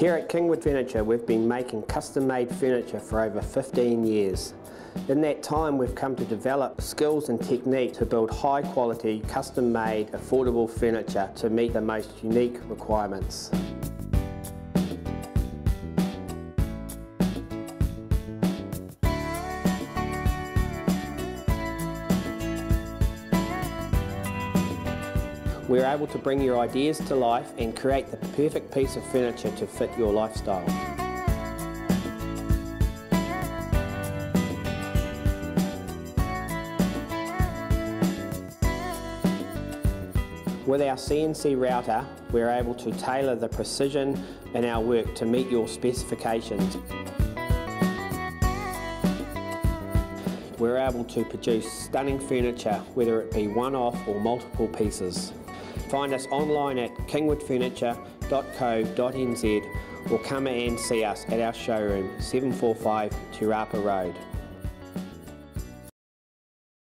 Here at Kingwood Furniture, we've been making custom-made furniture for over 15 years. In that time, we've come to develop skills and technique to build high-quality, custom-made, affordable furniture to meet the most unique requirements. We're able to bring your ideas to life and create the perfect piece of furniture to fit your lifestyle. With our CNC router, we're able to tailor the precision in our work to meet your specifications. We're able to produce stunning furniture, whether it be one-off or multiple pieces. Find us online at kingwoodfurniture.co.nz or come and see us at our showroom, 745 Te Rapa Road.